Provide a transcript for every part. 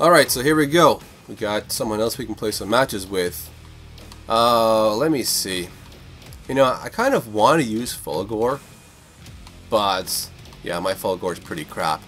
Alright, so here we go. We got someone else we can play some matches with. Let me see. You know, I kind of want to use Fulgore, but yeah, my Fulgore is pretty crap.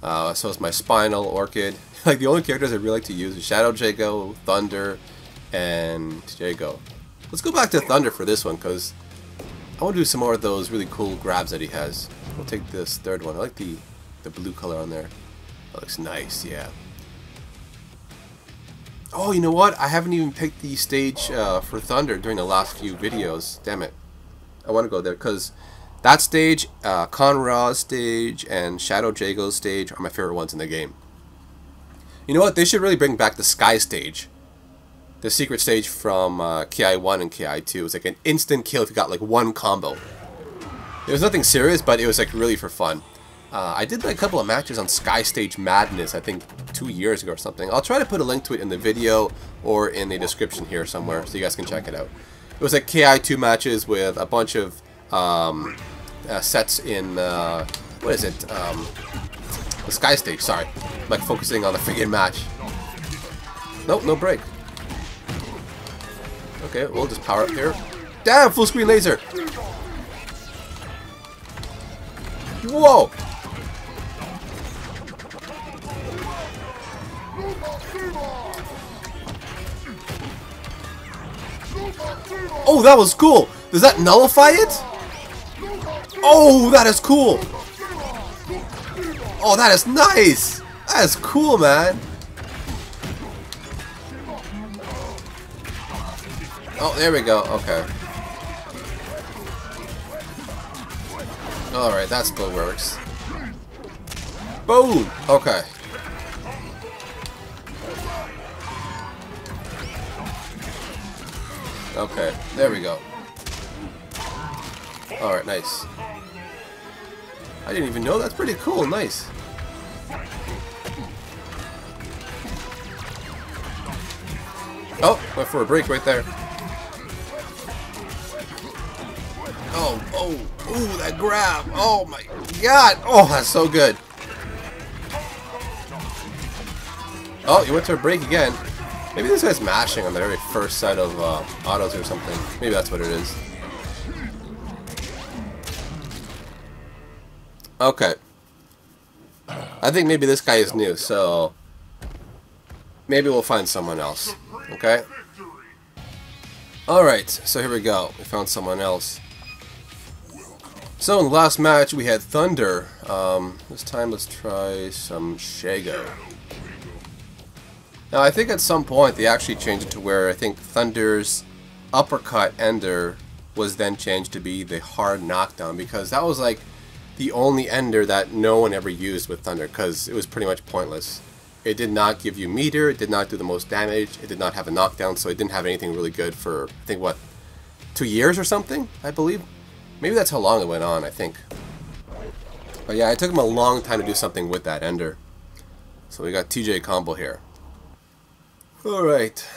So is my Spinal, Orchid. Like, the only characters I really like to use are Shadow Jago, Thunder, and Jago. Let's go back to Thunder for this one, because I want to do some more of those really cool grabs that he has. We'll take this third one. I like the blue color on there. That looks nice, yeah. Oh, you know what? I haven't even picked the stage for Thunder during the last few videos. Damn it. I want to go there, because that stage, Conrad's stage, and Shadow Jago's stage are my favorite ones in the game. You know what? They should really bring back the Sky Stage. The secret stage from Ki-1 and Ki-2 was like an instant kill if you got like one combo. It was nothing serious, but it was like really for fun. I did like a couple of matches on Sky Stage Madness, I think 2 years ago or something. I'll try to put a link to it in the video or in the description here somewhere so you guys can check it out. It was like Ki-2 matches with a bunch of sets in, what is it, the Sky Stage, sorry. I'm like focusing on the freaking match. Nope, no break. Okay, we'll just power up here. Damn, full screen laser! Whoa! Oh, that was cool! Does that nullify it? Oh, that is cool! Oh, that is nice! That is cool, man! Oh, there we go. Okay. Alright, that still works. Boom! Okay. Okay, there we go. Alright, nice. I didn't even know. That's pretty cool. Nice. Oh, went for a break right there. Oh, ooh, that grab. Oh my god. Oh, that's so good. Oh, you went to a break again. Maybe this guy's mashing on the very first set of autos or something. Maybe that's what it is. Okay. I think maybe this guy is new, so maybe we'll find someone else. Okay? Alright, so here we go. We found someone else. So in the last match we had Thunder. This time let's try some Shago. Now I think at some point they actually changed it to where I think Thunder's uppercut ender was then changed to be the hard knockdown, because that was like the only ender that no one ever used with Thunder, because it was pretty much pointless. It did not give you meter, it did not do the most damage, it did not have a knockdown, so it didn't have anything really good for I think what, 2 years or something, I believe. Maybe that's how long it went on, I think. But yeah, it took him a long time to do something with that ender. So we got TJ Combo here. Alright,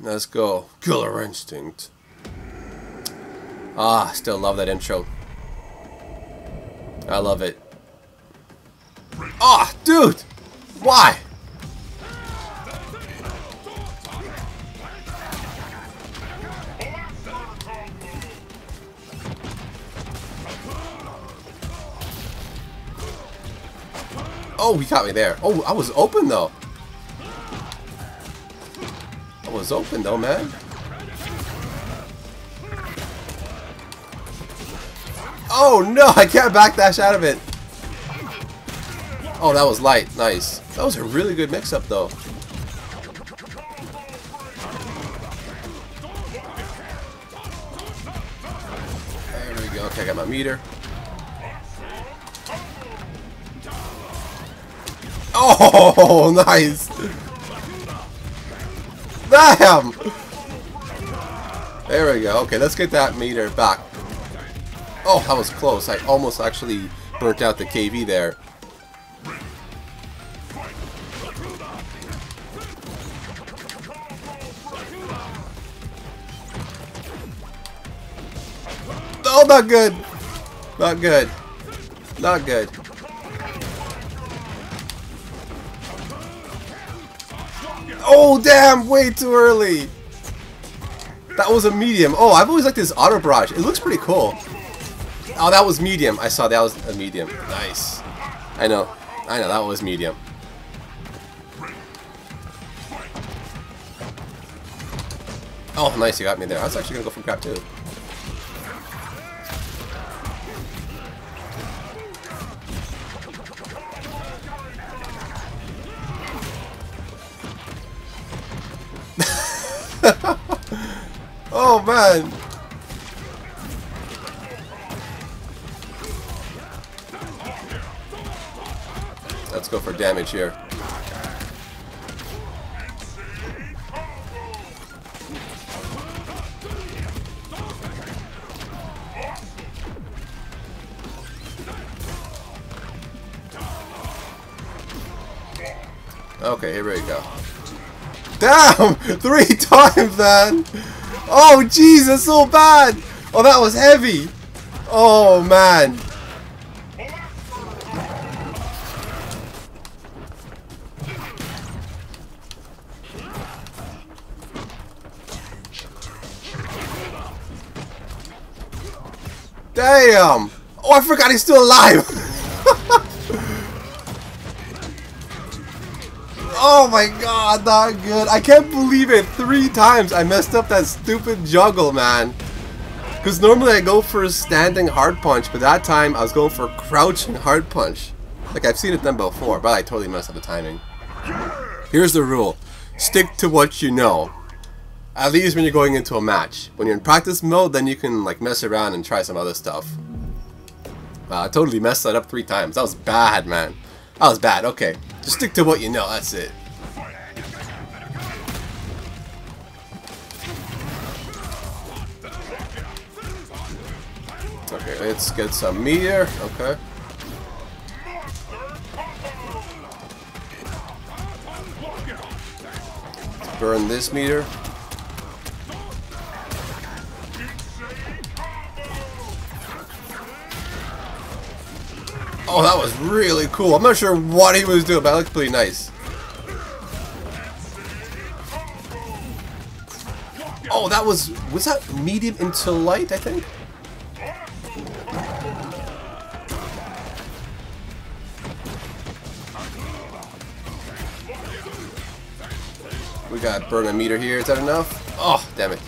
let's go. Killer Instinct. Ah, still love that intro. I love it. Ah, dude! Why? Oh, he got me there. Oh, I was open, though. I was open, though, man. Oh, no, I can't backdash out of it. Oh, that was light. Nice. That was a really good mix-up, though. There we go. Okay, I got my meter. Oh, nice! Damn! There we go. Okay, let's get that meter back. Oh, that was close. I almost actually burnt out the KV there. Oh, not good! Not good. Not good. Oh, damn! Way too early! That was a medium. Oh, I've always liked this auto barrage. It looks pretty cool. Oh, that was medium. I saw that was a medium. Nice. I know, that was medium. Oh, nice, you got me there. I was actually gonna go for grab too. Oh man! Let's go for damage here. Okay, here we go. Damn! 3 times, man! Oh, jeez, that's so bad! Oh, that was heavy! Oh, man! Damn! Oh, I forgot he's still alive! Oh my god, not good. I can't believe it. 3 times I messed up that stupid juggle, man. Because normally I go for a standing hard punch, but that time I was going for a crouching hard punch. Like, I've seen it done before, but I totally messed up the timing. Here's the rule. Stick to what you know. At least when you're going into a match. When you're in practice mode, then you can, like, mess around and try some other stuff. Wow, I totally messed that up 3 times. That was bad, man. That was bad. Okay. Just stick to what you know, that's it. Okay, let's get some meteor, okay. Let's burn this meteor. Oh, that was really cool. I'm not sure what he was doing, but it looked pretty nice. Oh, that was that medium into light, I think? We got burn a meter here. Is that enough? Oh, damn it.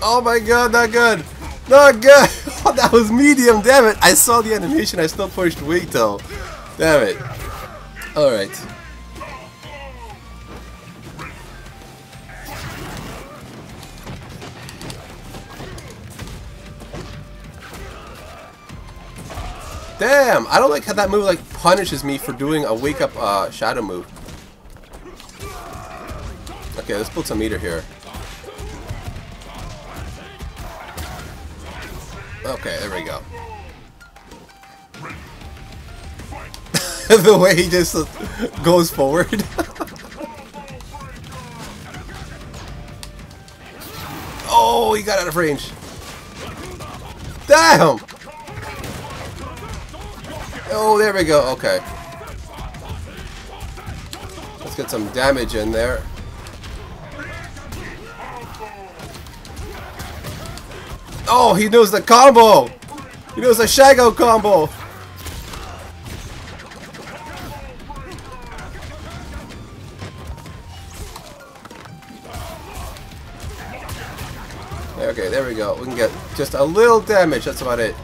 Oh my god, not good. Not good! Oh, that was medium, damn it! I saw the animation, I still pushed weak though. Damn it. Alright. Damn! I don't like how that move like punishes me for doing a wake up shadow move. Okay, let's build some meter here. Okay, there we go. The way he just goes forward. Oh, he got out of range. Damn! Oh, there we go. Okay. Let's get some damage in there. Oh, he knows the combo! He knows the Shago combo! Okay, there we go. We can get just a little damage, that's about it.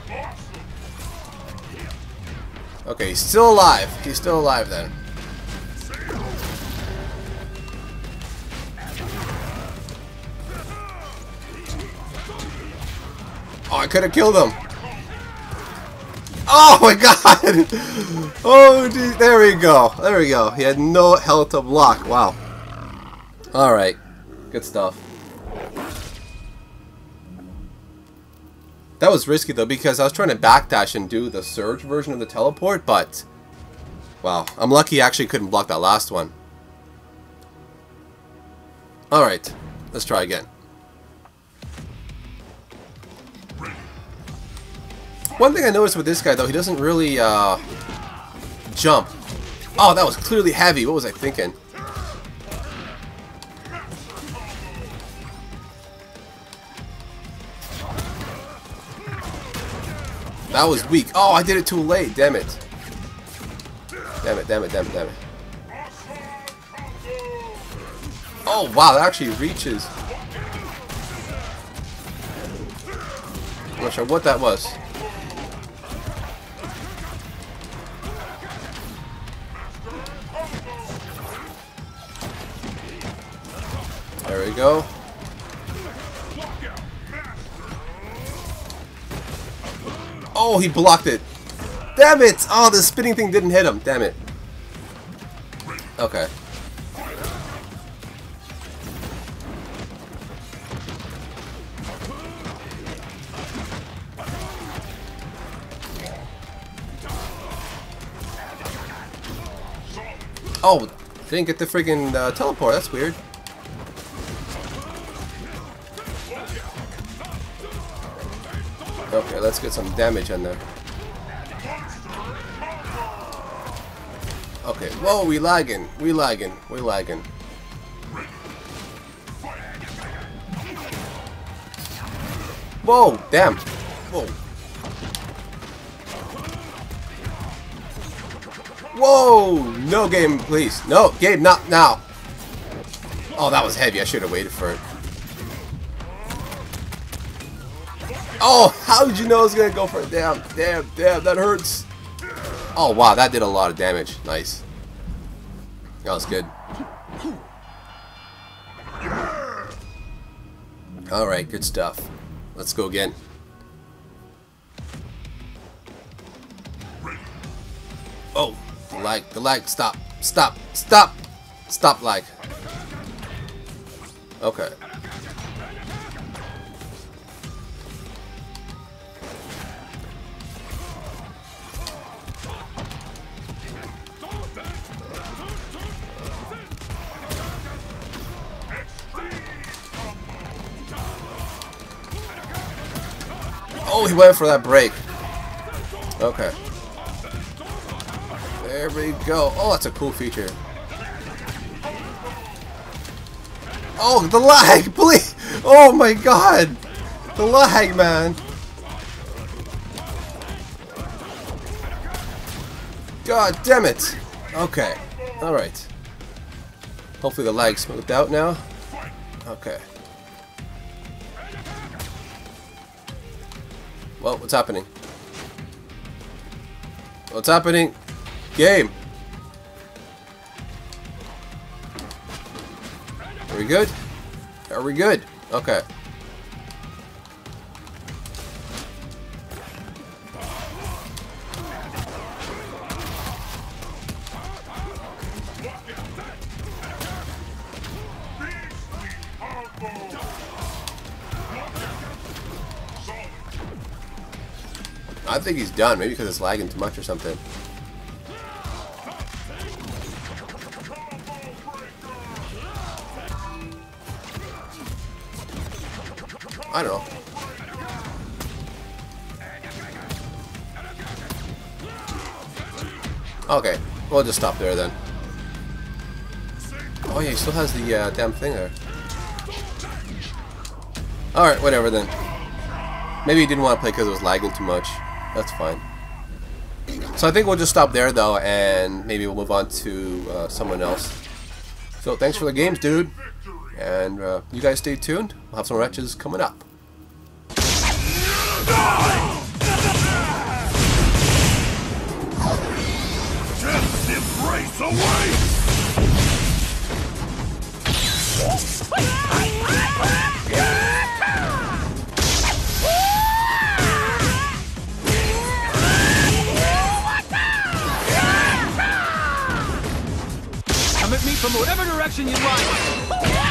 Okay, he's still alive. He's still alive then. Oh, I could have killed him. Oh my god! Oh, geez. There we go. There we go. He had no health to block. Wow. Alright. Good stuff. That was risky though, because I was trying to backdash and do the surge version of the teleport, but... wow. I'm lucky I actually couldn't block that last one. Alright. Let's try again. One thing I noticed with this guy, though, he doesn't really jump. Oh, that was clearly heavy. What was I thinking? That was weak. Oh, I did it too late. Damn it. Damn it, damn it, damn it, damn it. Oh, wow, that actually reaches. I'm not sure what that was. There we go. Oh, he blocked it. Damn it! Oh, the spinning thing didn't hit him. Damn it. Okay. Oh, didn't get the friggin' teleport. That's weird. Okay, let's get some damage on there. Okay, whoa, we lagging, we lagging, we lagging. Whoa, damn. Whoa. Whoa, no game, please. No, game, not now. Oh, that was heavy. I should have waited for it. Oh, how did you know I was gonna go for it? Damn, damn, damn, that hurts. Oh wow, that did a lot of damage. Nice. That was good. Alright, good stuff. Let's go again. Oh, the lag, stop, stop, stop, stop lag. Okay. Oh, he went for that break. Okay. There we go. Oh, that's a cool feature. Oh, the lag, please. Oh my god. The lag, man. God damn it. Okay. Alright. Hopefully the lag smoothed out now. Okay. Well, what's happening? What's happening? Game! Are we good? Are we good? Okay. I think he's done, maybe because it's lagging too much or something. I don't know. Okay, we'll just stop there then. Oh yeah, he still has the damn thing there. Alright, whatever then. Maybe he didn't want to play because it was lagging too much. That's fine. So I think we'll just stop there though, and maybe we'll move on to someone else. So thanks for the games, dude. And you guys stay tuned. We'll have some matches coming up. Death's embrace away! From whatever direction you like.